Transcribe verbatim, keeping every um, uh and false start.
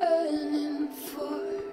burning for.